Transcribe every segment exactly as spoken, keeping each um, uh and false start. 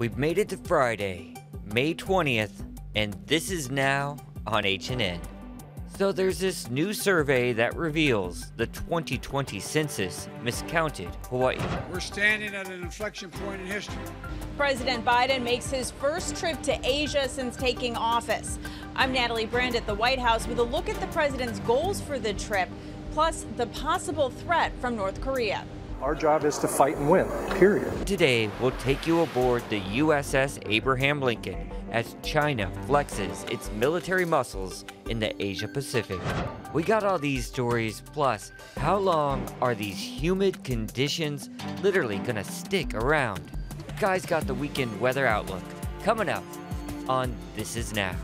We've made it to Friday, May twentieth, and this is now on H N N. So there's this new survey that reveals the twenty twenty census miscounted Hawaii. We're standing at an inflection point in history. President Biden makes his first trip to Asia since taking office. I'm Natalie Brand at the White House with a look at the president's goals for the trip, plus the possible threat from North Korea. Our job is to fight and win, period. Today, we'll take you aboard the U S S Abraham Lincoln as China flexes its military muscles in the Asia Pacific. We got all these stories, plus how long are these humid conditions literally gonna stick around? Guys got the weekend weather outlook coming up on This Is Now.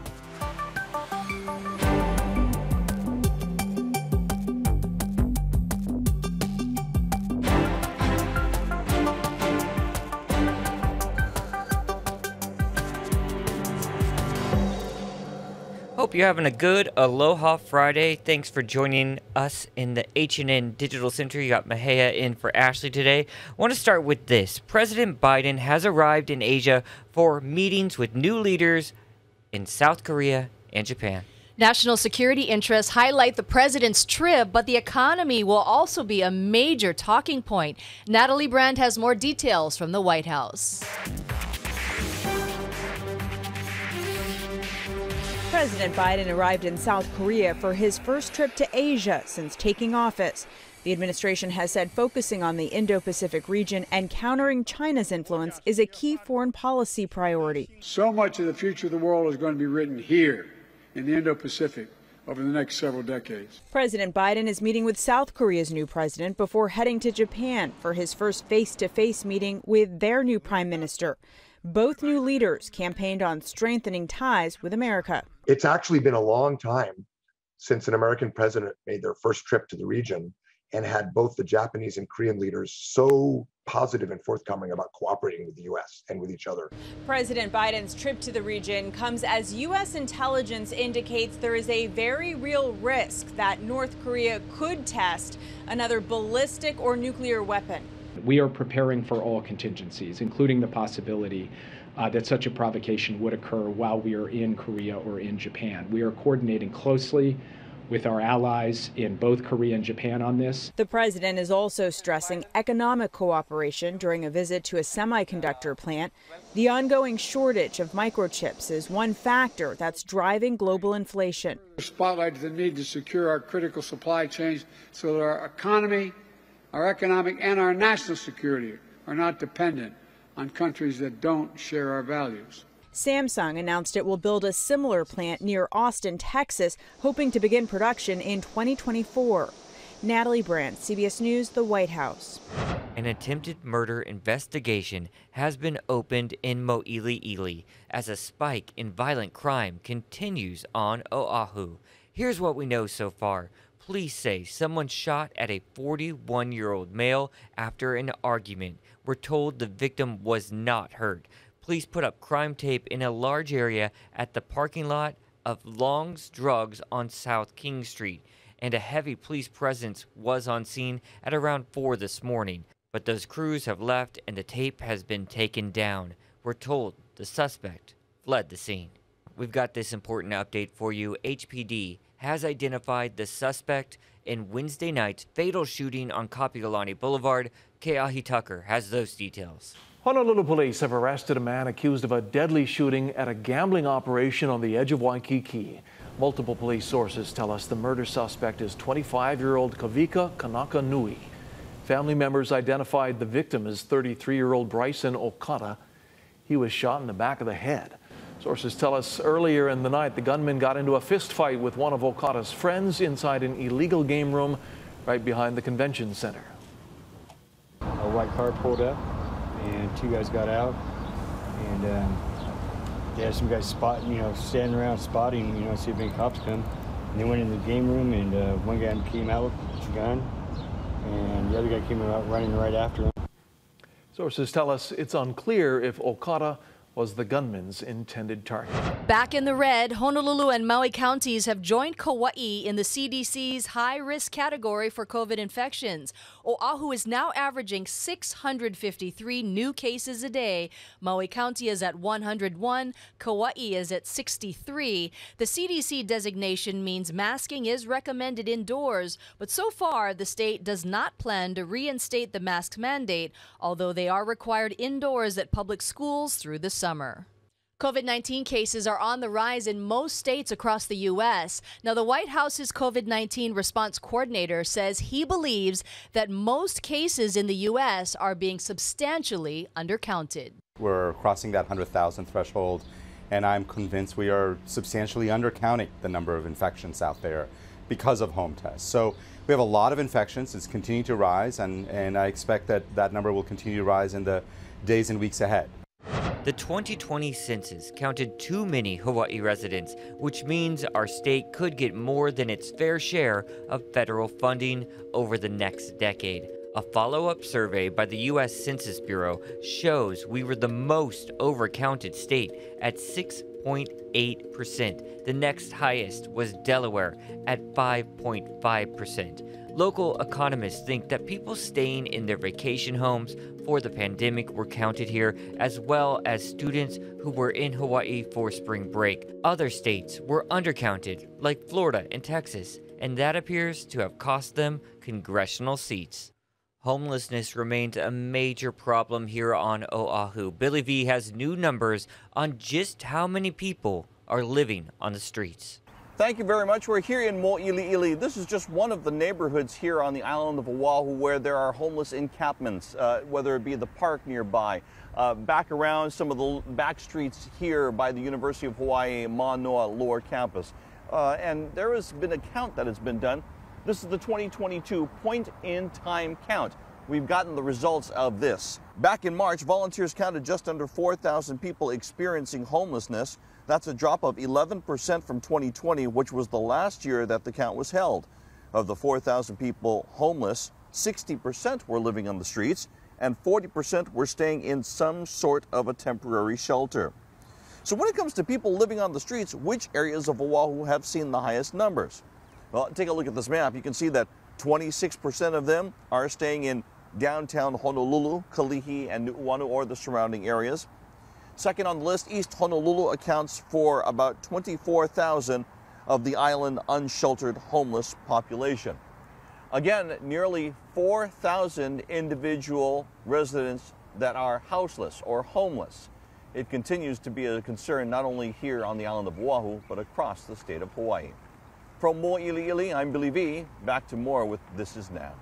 Hope you're having a good Aloha Friday. Thanks for joining us in the H N N Digital Center. You got Mahea in for Ashley today. I want to start with this. President Biden has arrived in Asia for meetings with new leaders in South Korea and Japan. National security interests highlight the president's trip, but the economy will also be a major talking point. Natalie Brand has more details from the White House. President Biden arrived in South Korea for his first trip to Asia since taking office. The administration has said focusing on the Indo-Pacific region and countering China's influence is a key foreign policy priority. So much of the future of the world is going to be written here in the Indo-Pacific over the next several decades. President Biden is meeting with South Korea's new president before heading to Japan for his first face-to-face meeting with their new prime minister. Both new leaders campaigned on strengthening ties with America. It's actually been a long time since an American president made their first trip to the region and had both the Japanese and Korean leaders so positive and forthcoming about cooperating with the U S and with each other. President Biden's trip to the region comes as U S intelligence indicates there is a very real risk that North Korea could test another ballistic or nuclear weapon. We are preparing for all contingencies, including the possibility Uh, that such a provocation would occur while we are in Korea or in Japan. We are coordinating closely with our allies in both Korea and Japan on this. The president is also stressing economic cooperation during a visit to a semiconductor plant. The ongoing shortage of microchips is one factor that's driving global inflation. Spotlighted the need to secure our critical supply chains so that our economy, our economic and our national security are not dependent on countries that don't share our values. Samsung announced it will build a similar plant near Austin, Texas, hoping to begin production in twenty twenty-four. Natalie Brand, C B S News, the White House. An attempted murder investigation has been opened in Mo'ili'ili as a spike in violent crime continues on Oahu. Here's what we know so far. Police say someone shot at a forty-one-year-old male after an argument. We're told the victim was not hurt. Police put up crime tape in a large area at the parking lot of Long's Drugs on South King Street, and a heavy police presence was on scene at around four this morning. But those crews have left and the tape has been taken down. We're told the suspect fled the scene. We've got this important update for you. H P D has identified the suspect in Wednesday night's fatal shooting on Kapi'olani Boulevard. Keahi Tucker has those details. Honolulu police have arrested a man accused of a deadly shooting at a gambling operation on the edge of Waikiki. Multiple police sources tell us the murder suspect is twenty-five-year-old Kavika Kanaka Nui. Family members identified the victim as thirty-three-year-old Bryson Okada. He was shot in the back of the head. Sources tell us earlier in the night the gunman got into a fist fight with one of Okada's friends inside an illegal game room right behind the convention center. A white car pulled up and two guys got out, and um, yeah, some guys spotting, you know, standing around spotting, you know, see if any cops come. And they went in the game room, and uh, one guy came out with a gun and the other guy came out running right after him. Sources tell us it's unclear if Okada was the gunman's intended target. Back in the red, Honolulu and Maui counties have joined Kauai in the C D C's high-risk category for COVID infections. Oahu is now averaging six hundred fifty-three new cases a day. Maui County is at one hundred one. Kauai is at sixty-three. The C D C designation means masking is recommended indoors, but so far the state does not plan to reinstate the mask mandate, although they are required indoors at public schools through the summer. Summer. COVID nineteen cases are on the rise in most states across the U S Now, the White House's COVID nineteen response coordinator says he believes that most cases in the U S are being substantially undercounted. We're crossing that one hundred thousand threshold, and I'm convinced we are substantially undercounting the number of infections out there because of home tests. So we have a lot of infections. It's continuing to rise, and, and I expect that that number will continue to rise in the days and weeks ahead. The twenty twenty census counted too many Hawaii residents, which means our state could get more than its fair share of federal funding over the next decade. A follow-up survey by the U S Census Bureau shows we were the most overcounted state at six point eight percent. The next highest was Delaware at five point five percent. Local economists think that people staying in their vacation homes for the pandemic were counted here, as well as students who were in Hawaii for spring break. Other states were undercounted, like Florida and Texas, and that appears to have cost them congressional seats. Homelessness remains a major problem here on Oahu. Billy V has new numbers on just how many people are living on the streets. Thank you very much. We're here in Mo'ili'ili. This is just one of the neighborhoods here on the island of Oahu where there are homeless encampments, uh, whether it be the park nearby, uh, back around some of the back streets here by the University of Hawaii, Manoa Lower Campus. Uh, and there has been a count that has been done. This is the twenty twenty-two point-in-time count. We've gotten the results of this. Back in March, volunteers counted just under four thousand people experiencing homelessness. That's a drop of eleven percent from twenty twenty, which was the last year that the count was held. Of the four thousand people homeless, sixty percent were living on the streets and forty percent were staying in some sort of a temporary shelter. So when it comes to people living on the streets, which areas of Oahu have seen the highest numbers? Well, take a look at this map. You can see that twenty-six percent of them are staying in downtown Honolulu, Kalihi, and Nu'uanu or the surrounding areas. Second on the list, East Honolulu accounts for about twenty-four thousand of the island unsheltered homeless population. Again, nearly four thousand individual residents that are houseless or homeless. It continues to be a concern not only here on the island of Oahu, but across the state of Hawaii. From Mo'ili'ili, I'm Billy V. Back to more with This Is Now.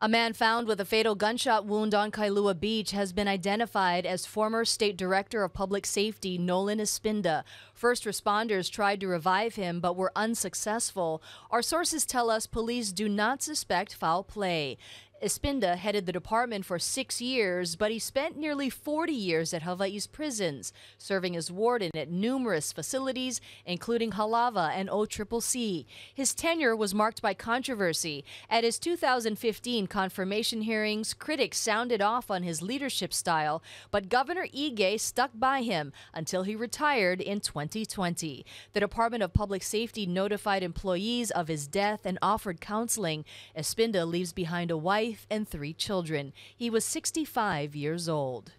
A man found with a fatal gunshot wound on Kailua Beach has been identified as former State Director of Public Safety Nolan Espinda. First responders tried to revive him but were unsuccessful. Our sources tell us police do not suspect foul play. Espinda headed the department for six years, but he spent nearly forty years at Hawaii's prisons, serving as warden at numerous facilities, including Halawa and O C C C. His tenure was marked by controversy. At his two thousand fifteen confirmation hearings, critics sounded off on his leadership style, but Governor Ige stuck by him until he retired in twenty twenty. The Department of Public Safety notified employees of his death and offered counseling. Espinda leaves behind a wife and three children. He was sixty-five years old.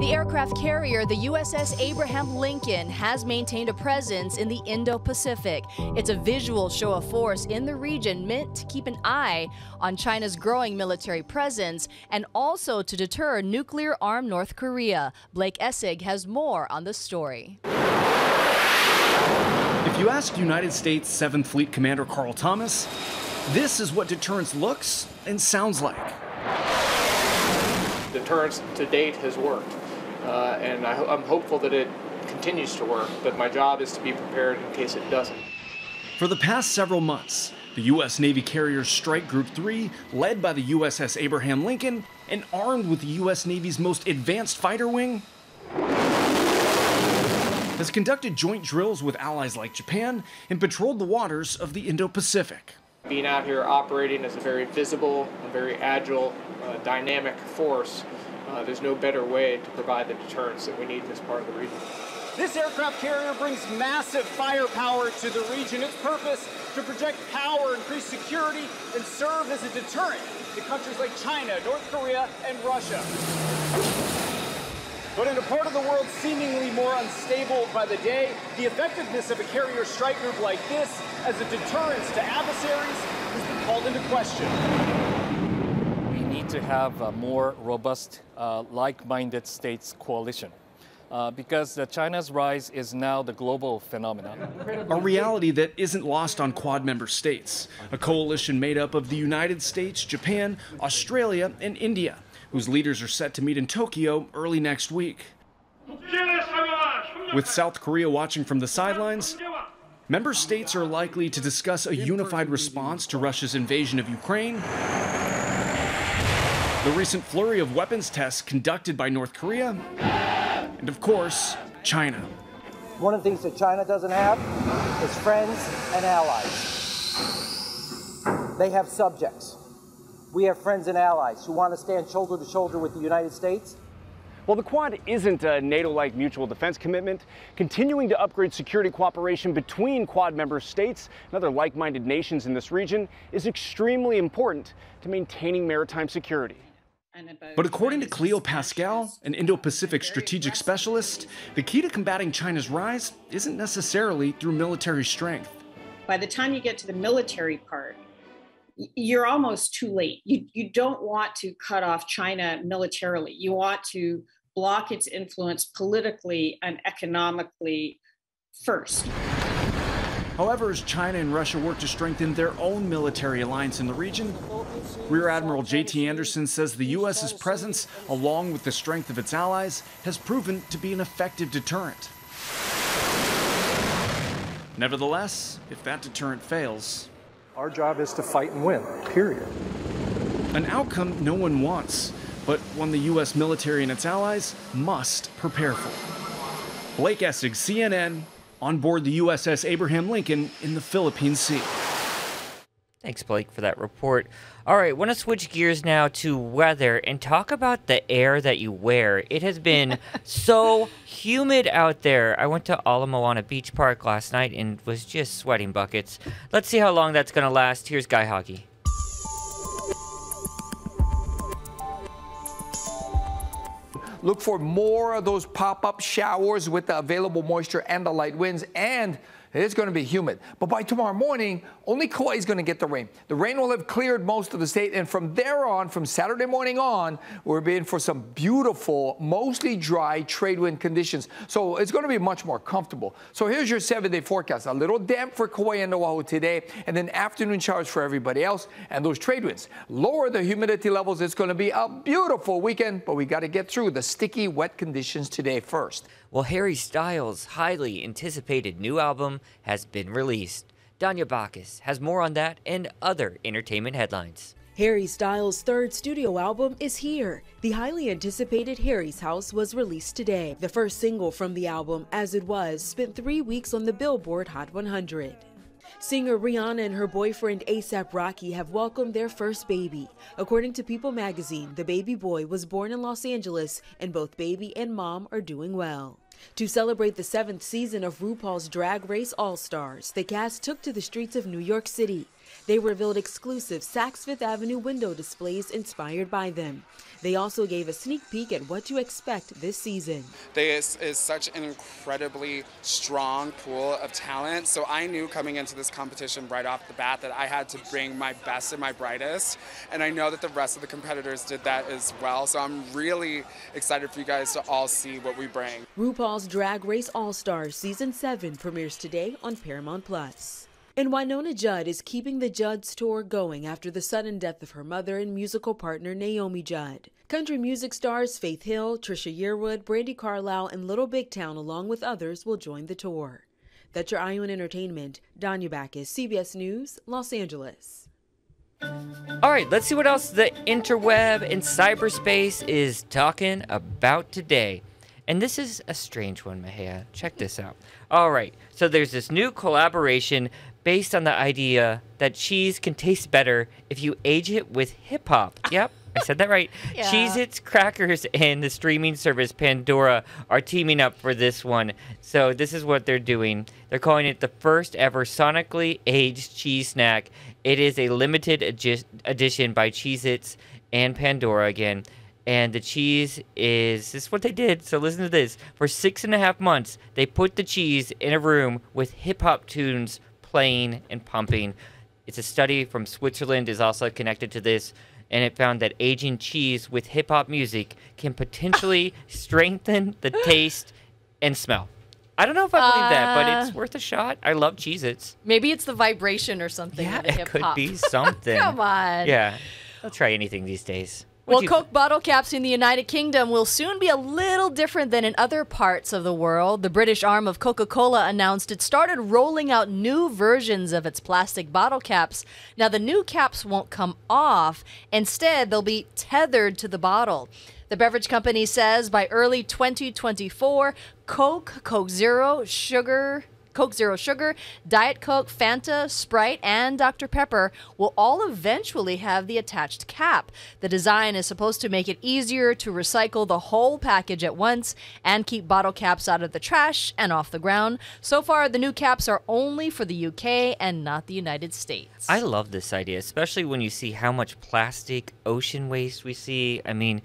The aircraft carrier, the U S S Abraham Lincoln, has maintained a presence in the Indo-Pacific. It's a visual show of force in the region meant to keep an eye on China's growing military presence and also to deter nuclear-armed North Korea. Blake Essig has more on the story. If you ask United States seventh Fleet Commander Carl Thomas, this is what deterrence looks and sounds like. Deterrence to date has worked, uh, and I, I'm hopeful that it continues to work, but my job is to be prepared in case it doesn't. For the past several months, the U S Navy carrier Strike Group three, led by the U S S Abraham Lincoln and armed with the U S Navy's most advanced fighter wing, has conducted joint drills with allies like Japan and patrolled the waters of the Indo-Pacific. being out here operating as a very visible and very agile, uh, dynamic force, uh, there's no better way to provide the deterrence that we need in this part of the region. This aircraft carrier brings massive firepower to the region. Its purpose, to project power, increase security, and serve as a deterrent to countries like China, North Korea, and Russia. But in a part of the world seemingly more unstable by the day, the effectiveness of a carrier strike group like this as a deterrence to adversaries has been called into question. We need to have a more robust, uh, like-minded states coalition. Uh, because uh, China's rise is now the global phenomenon. A reality that isn't lost on Quad member states, a coalition made up of the United States, Japan, Australia, and India, whose leaders are set to meet in Tokyo early next week. With South Korea watching from the sidelines, member states are likely to discuss a unified response to Russia's invasion of Ukraine, the recent flurry of weapons tests conducted by North Korea, and of course, China. One of the things that China doesn't have is friends and allies. They have subjects. We have friends and allies who want to stand shoulder to shoulder with the United States. While the Quad isn't a NATO-like mutual defense commitment, continuing to upgrade security cooperation between Quad member states and other like-minded nations in this region is extremely important to maintaining maritime security. But according to Cleo Pascal, an Indo-Pacific strategic specialist, the key to combating China's rise isn't necessarily through military strength. By the time you get to the military part, you're almost too late. You, you don't want to cut off China militarily. You want to block its influence politically and economically first. However, as China and Russia work to strengthen their own military alliance in the region, Rear Admiral J T Anderson says the U S's presence, along with the strength of its allies, has proven to be an effective deterrent. Nevertheless, if that deterrent fails, our job is to fight and win, period. An outcome no one wants, but one the U S military and its allies must prepare for. Blake Essig, C N N. On board the U S S Abraham Lincoln in the Philippine Sea. Thanks, Blake, for that report. All right, want to switch gears now to weather and talk about the air that you wear. It has been so humid out there. I went to Ala Moana Beach Park last night and was just sweating buckets. Let's see how long that's going to last. Here's Guy Hockey. Look for more of those pop-up showers with the available moisture and the light winds, and it's going to be humid. But by tomorrow morning, only Kauai is going to get the rain. The rain will have cleared most of the state, and from there on, from Saturday morning on, we're in for some beautiful, mostly dry trade wind conditions. So it's going to be much more comfortable. So here's your seven-day forecast. A little damp for Kauai and Oahu today, and then afternoon showers for everybody else, and those trade winds. Lower the humidity levels. It's going to be a beautiful weekend, but we got to get through the sticky, wet conditions today first. Well, Harry Styles' highly anticipated new album has been released. Danya Bacchus has more on that and other entertainment headlines. Harry Styles' third studio album is here. The highly anticipated Harry's House was released today. The first single from the album, As It Was, spent three weeks on the Billboard Hot one hundred. Singer Rihanna and her boyfriend A$AP Rocky have welcomed their first baby. According to People magazine, the baby boy was born in Los Angeles, and both baby and mom are doing well. To celebrate the seventh season of RuPaul's Drag Race All-Stars, the cast took to the streets of New York City. They revealed exclusive Saks Fifth Avenue window displays inspired by them. They also gave a sneak peek at what to expect this season. There is, is such an incredibly strong pool of talent, so I knew coming into this competition right off the bat that I had to bring my best and my brightest, and I know that the rest of the competitors did that as well, so I'm really excited for you guys to all see what we bring. RuPaul's Drag Race All-Stars Season seven premieres today on Paramount Plus. And Wynonna Judd is keeping the Judd's tour going after the sudden death of her mother and musical partner Naomi Judd. Country music stars Faith Hill, Trisha Yearwood, Brandi Carlile, and Little Big Town, along with others, will join the tour. That's your Eye on Entertainment. Danya Bacchus, C B S News, Los Angeles. All right, let's see what else the interweb and cyberspace is talking about today. And this is a strange one, Mahia. Check this out. All right, so there's this new collaboration based on the idea that cheese can taste better if you age it with hip-hop. Yep, I said that right. Yeah. Cheez-Its, crackers, and the streaming service Pandora are teaming up for this one. So this is what they're doing. They're calling it the first ever sonically aged cheese snack. It is a limited edi- edition by Cheez-Its and Pandora again. And the cheese is, this is what they did, so listen to this. For six and a half months, they put the cheese in a room with hip-hop tunes playing and pumping. It's a study from Switzerland is also connected to this, and it found that aging cheese with hip-hop music can potentially strengthen the taste and smell. I don't know if I believe uh, that, but it's worth a shot. I love Cheez-Its. Maybe it's the vibration or something. Yeah, it hip-hop. Could be something. Come on. Yeah, I'll try anything these days. Well, Coke bottle caps in the United Kingdom will soon be a little different than in other parts of the world. The British arm of Coca-Cola announced it started rolling out new versions of its plastic bottle caps. Now, the new caps won't come off. Instead, they'll be tethered to the bottle. The beverage company says by early twenty twenty-four, Coke, Coke Zero, Sugar... Coke Zero Sugar, Diet Coke, Fanta, Sprite, and Doctor Pepper will all eventually have the attached cap. The design is supposed to make it easier to recycle the whole package at once and keep bottle caps out of the trash and off the ground. So far, the new caps are only for the U K and not the United States. I love this idea, especially when you see how much plastic, ocean waste we see. I mean...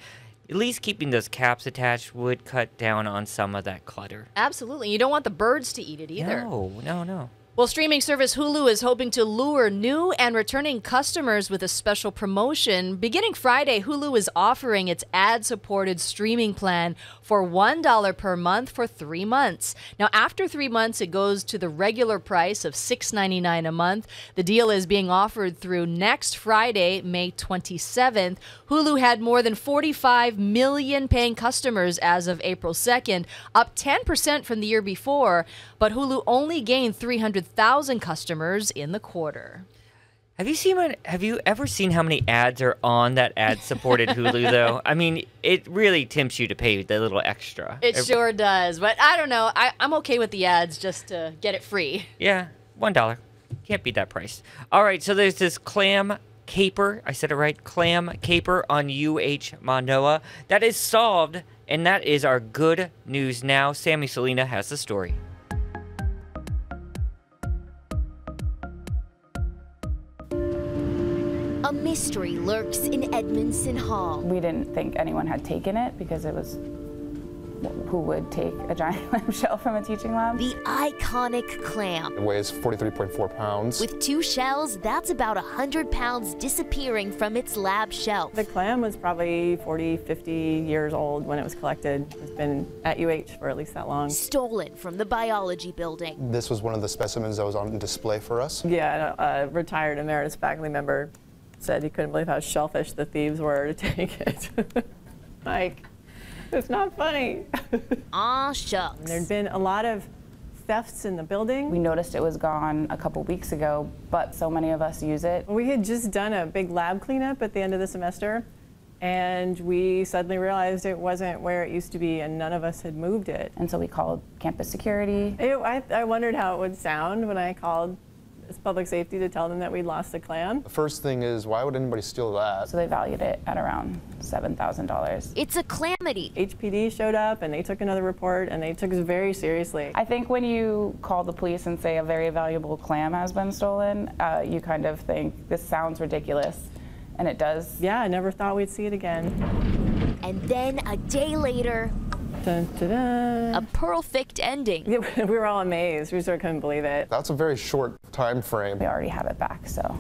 At least keeping those caps attached would cut down on some of that clutter. Absolutely. You don't want the birds to eat it either. No, no, no. Well, streaming service Hulu is hoping to lure new and returning customers with a special promotion. Beginning Friday, Hulu is offering its ad-supported streaming plan for one dollar per month for three months. Now, after three months, it goes to the regular price of six ninety-nine a month. The deal is being offered through next Friday, May twenty-seventh. Hulu had more than forty-five million paying customers as of April second, up ten percent from the year before, but Hulu only gained three hundred thousand customers in the quarter. Have you seen? Have you ever seen how many ads are on that ad-supported Hulu? Though I mean, it really tempts you to pay the little extra. It Every sure does, but I don't know. I, I'm okay with the ads just to get it free. Yeah, one dollar can't beat that price. All right, so there's this clam caper. I said it right. Clam caper on U H Manoa that is solved, and that is our good news now. Sammy Selena has the story. A mystery lurks in Edmondson Hall. We didn't think anyone had taken it because it was, who would take a giant clam shell from a teaching lab? The iconic clam. It weighs forty-three point four pounds. With two shells, that's about one hundred pounds disappearing from its lab shelf. The clam was probably forty, fifty years old when it was collected. It's been at U H for at least that long. Stolen from the biology building. This was one of the specimens that was on display for us. Yeah, a, a retired emeritus faculty member said he couldn't believe how shellfish the thieves were to take it. Like, it's not funny. Aw, shucks. There'd been a lot of thefts in the building. We noticed it was gone a couple weeks ago, but so many of us use it. We had just done a big lab cleanup at the end of the semester, and we suddenly realized it wasn't where it used to be, and none of us had moved it. And so we called campus security. It, I, I wondered how it would sound when I called public safety to tell them that we lost the clam. The first thing is, why would anybody steal that? So they valued it at around seven thousand dollars. It's a calamity. H P D showed up and they took another report and they took it very seriously. I think when you call the police and say a very valuable clam has been stolen, uh, you kind of think this sounds ridiculous, and it does. Yeah, I never thought we'd see it again. And then a day later, dun, dun, dun. A perfect ending. Yeah, we were all amazed. We sort of couldn't believe it. That's a very short time frame. We already have it back, so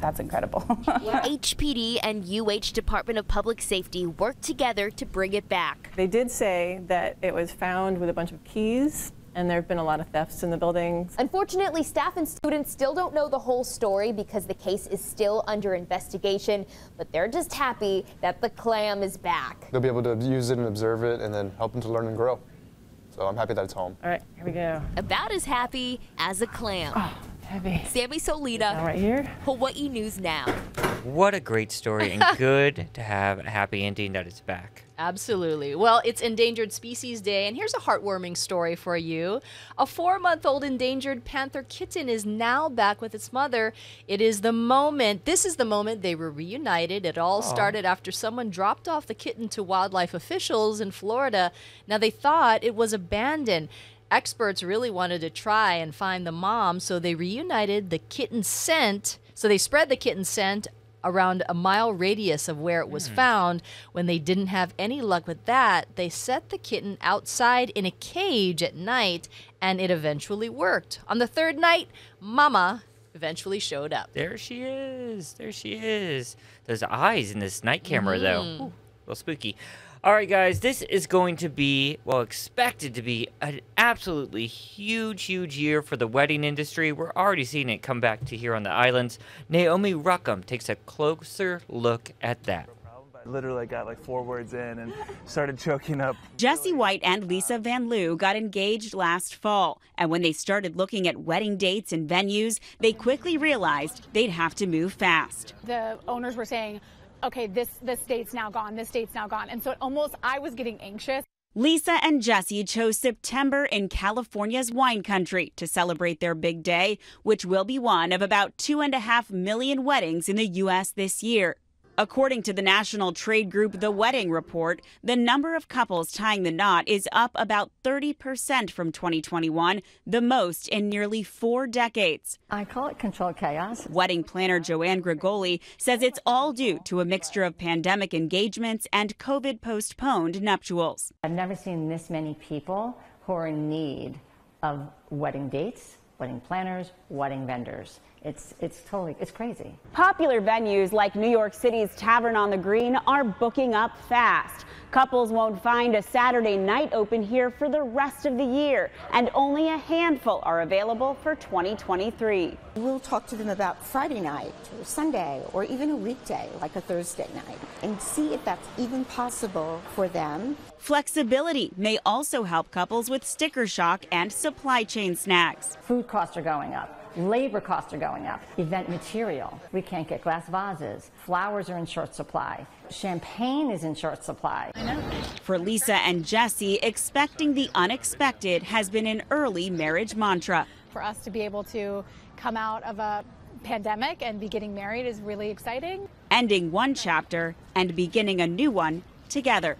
that's incredible. Yeah. H P D and U H Department of Public Safety worked together to bring it back. They did say that it was found with a bunch of keys, and there have been a lot of thefts in the buildings. Unfortunately, staff and students still don't know the whole story because the case is still under investigation, but they're just happy that the clam is back. They'll be able to use it and observe it and then help them to learn and grow. So I'm happy that it's home. All right, here we go. About as happy as a clam. Oh, heavy. Sammy Solita, right here. Hawaii News Now. What a great story, and good to have a happy ending that it's back. Absolutely. Well, it's Endangered Species Day, and here's a heartwarming story for you. A four month old endangered panther kitten is now back with its mother. It is the moment. This is the moment they were reunited. It all Aww. started after someone dropped off the kitten to wildlife officials in Florida. Now, they thought it was abandoned. Experts really wanted to try and find the mom, so they reunited the kitten scent. So they spread the kitten scent around a mile radius of where it was mm. found. When they didn't have any luck with that, they set the kitten outside in a cage at night, and it eventually worked. On the third night, Mama eventually showed up. There she is. There she is. Those eyes in this night camera, mm. though. Ooh, a little spooky. All right, guys, this is going to be, well, expected to be an absolutely huge, huge year for the wedding industry. We're already seeing it come back to here on the islands. Naomi Ruckham takes a closer look at that. Literally got like four words in and started choking up. Jesse White and Lisa Van Loo got engaged last fall, and when they started looking at wedding dates and venues, they quickly realized they'd have to move fast. The owners were saying, okay, this, this date's now gone, this date's now gone. And so it almost, I was getting anxious. Lisa and Jesse chose September in California's wine country to celebrate their big day, which will be one of about two and a half million weddings in the U S this year. According to the national trade group The Wedding Report, the number of couples tying the knot is up about thirty percent from twenty twenty-one, the most in nearly four decades. I call it controlled chaos. Wedding planner Joanne Grigoli says it's all due to a mixture of pandemic engagements and COVID postponed nuptials. I've never seen this many people who are in need of wedding dates, wedding planners, wedding vendors. It's, it's totally, it's crazy. Popular venues like New York City's Tavern on the Green are booking up fast. Couples won't find a Saturday night open here for the rest of the year, and only a handful are available for twenty twenty-three. We'll talk to them about Friday night or Sunday or even a weekday like a Thursday night and see if that's even possible for them. Flexibility may also help couples with sticker shock and supply chain snags. Food costs are going up. Labor costs are going up. Event material. We can't get glass vases. Flowers are in short supply. Champagne is in short supply. I know. For Lisa and Jesse, expecting the unexpected has been an early marriage mantra. For us to be able to come out of a pandemic and be getting married is really exciting. Ending one chapter and beginning a new one together.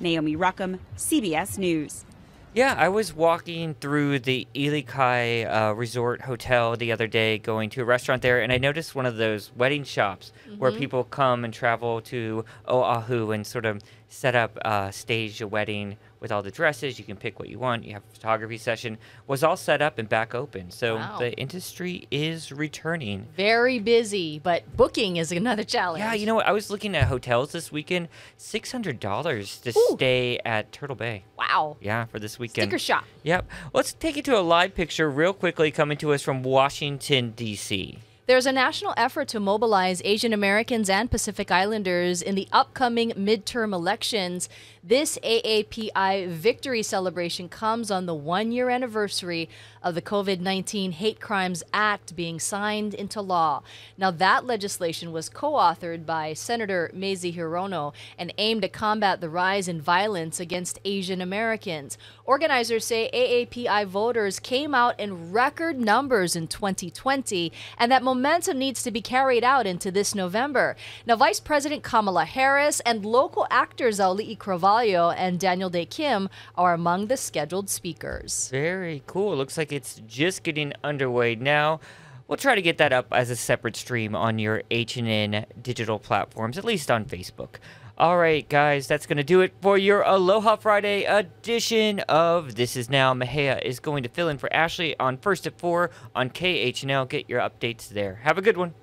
Naomi Ruckham, C B S News. Yeah, I was walking through the Ilikai uh, Resort Hotel the other day, going to a restaurant there, and I noticed one of those wedding shops mm-hmm. where people come and travel to Oahu and sort of set up, uh, stage a wedding with all the dresses. You can pick what you want. You have a photography session. Was all set up and back open. So wow. the industry is returning. Very busy, but booking is another challenge. Yeah, you know what? I was looking at hotels this weekend. six hundred dollars to Ooh. stay at Turtle Bay. Wow. Yeah, for this weekend. Sticker shop. Yep. Let's take it to a live picture real quickly, coming to us from Washington, D C There's a national effort to mobilize Asian Americans and Pacific Islanders in the upcoming midterm elections. This A A P I victory celebration comes on the one-year anniversary of the COVID nineteen Hate Crimes Act being signed into law. Now, that legislation was co-authored by Senator Mazie Hirono and aimed to combat the rise in violence against Asian Americans. Organizers say A A P I voters came out in record numbers in twenty twenty, and that momentum needs to be carried out into this November. Now, Vice President Kamala Harris and local actors Auli'i Carvalho and Daniel Day Kim are among the scheduled speakers. Very cool. Looks like it's just getting underway now. We'll try to get that up as a separate stream on your H N N digital platforms, at least on Facebook. All right, guys, that's going to do it for your Aloha Friday edition of This Is Now. Mahea is going to fill in for Ashley on First at four on K H N L. Get your updates there. Have a good one.